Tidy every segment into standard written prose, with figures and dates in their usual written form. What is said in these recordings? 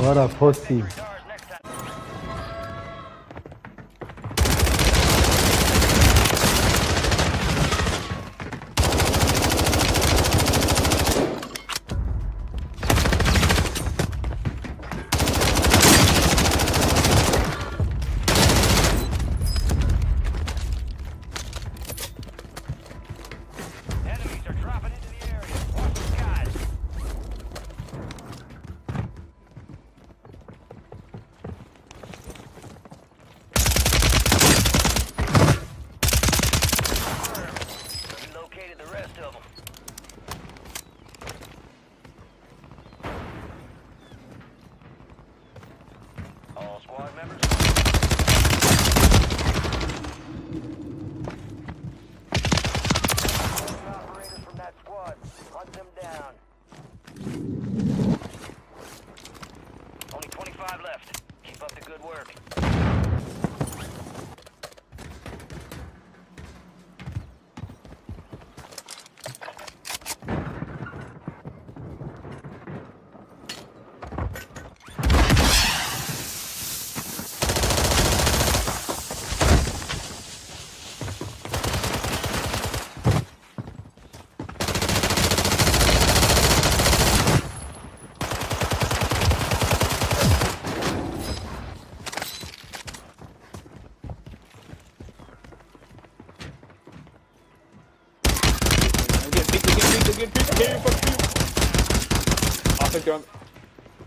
What a pussy.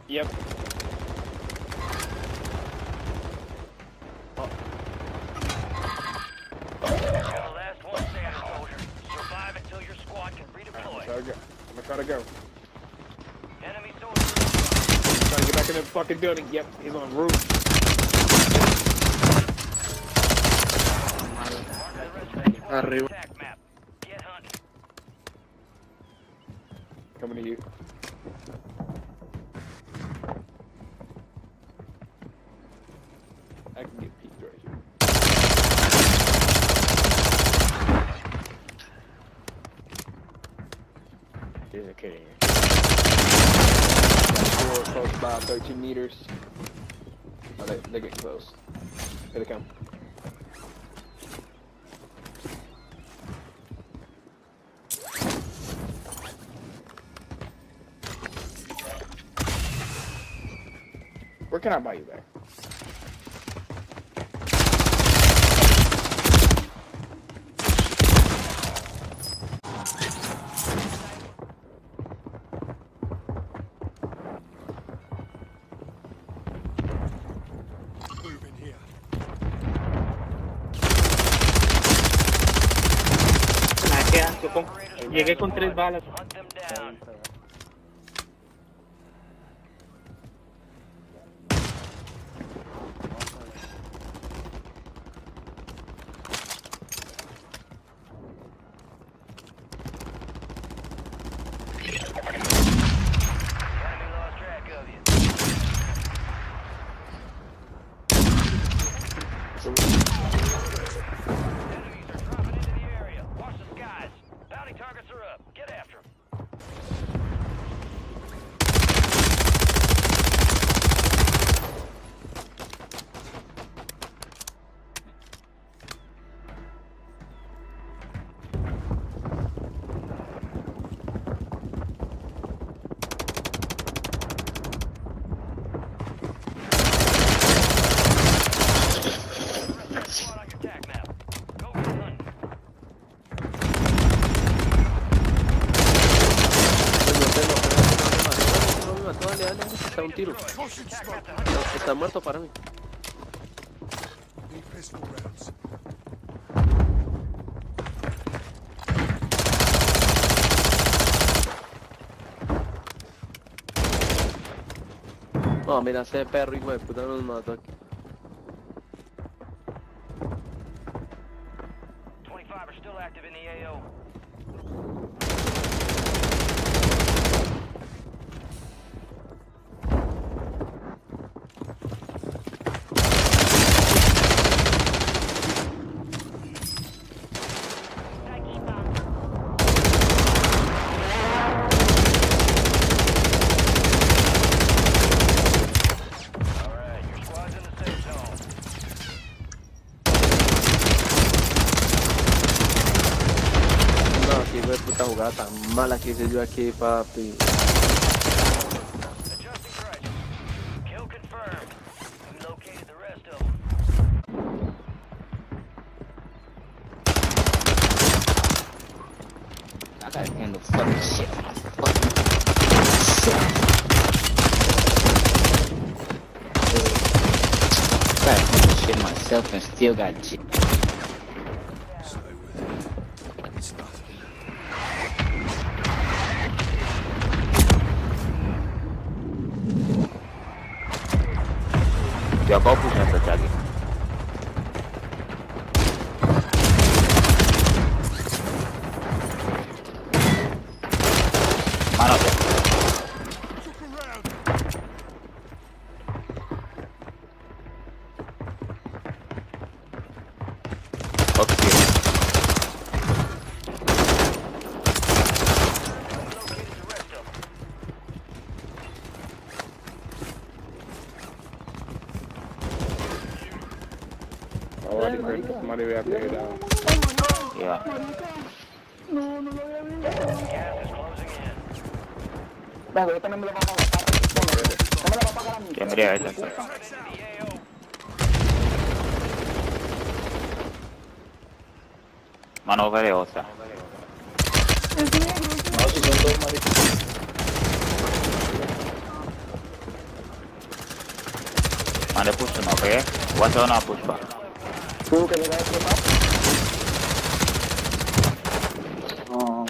Yep. Oh. Last one standing, soldier. Survive until your squad can redeploy. I'm gonna try to go. Enemy soldier. I'm trying to get back in the fucking building. Yep, he's on the roof. Arriba. Coming to you. I can get peeked right here. There's a kid in here. Close by, 13 meters. Oh, they're getting close. Here they come. Where can I buy you there? Llegué con 3 balas. Tiro. Está muerto para mí. No, mira, ese perro hijo de puta nos mató aquí. 25 are still active in the AO. esta jugada tan mala que hice yo aquí, papi. I gotta handle fucking shit. I gotta handle shit myself and still got shit. Yo, go push me for Jaggy. Somebody we have to get down. Yeah. Gas is closing in. Bajo, yo también me lo bajo. No me lo bajo para mí. Tendría esa. Mano valeosa. No, si son dos maricas. Mano, push him, okay? What's on our push back? Can you guys flip up? Oh.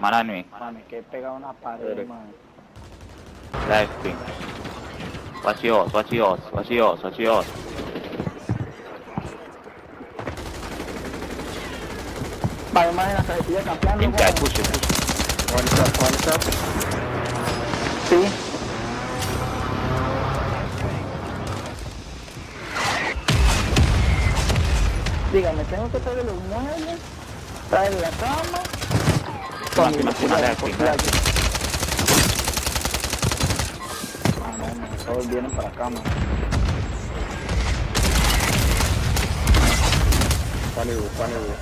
Manami. Me quedé pegado una pared, man. Life ping. Watch yours, watch yours, watch yours, watch yours. Vale, más en la cabecilla campeando. Pinta, push it, push it. One shot. Sí. Dígame, ¿tengo que traer los muebles? ¿Traer la cama? Todos vienen para acá, man. Pánico, pánico.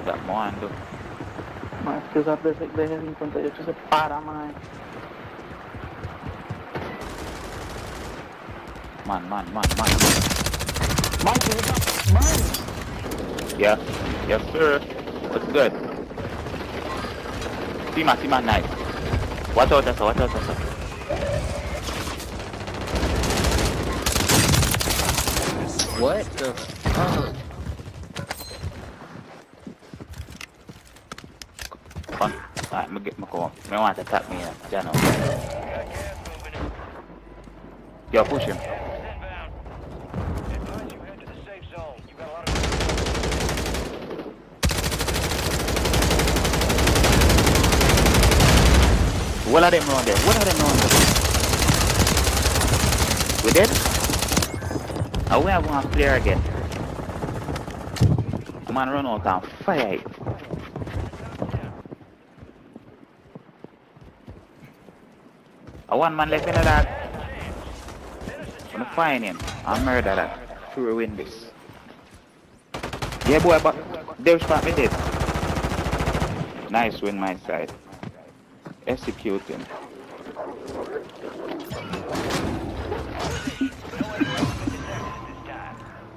Estamos ando. Más que usar de 58 se para, man. Man, man. Yeah, yes sir. What's good? See my knife. Watch out. What the fuck? Come on. Alright, I'ma get my call. They want to attack me in the channel. Yo, push him. What are them on there? We dead? I will have one player again. Man, run out and fire it. I want man left in the dark. I'm gonna find him. I'll murder that. Sure we win this. Yeah boy, but they'll spot me dead. Nice win my side. Execute him.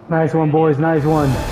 Nice one, boys. Nice one.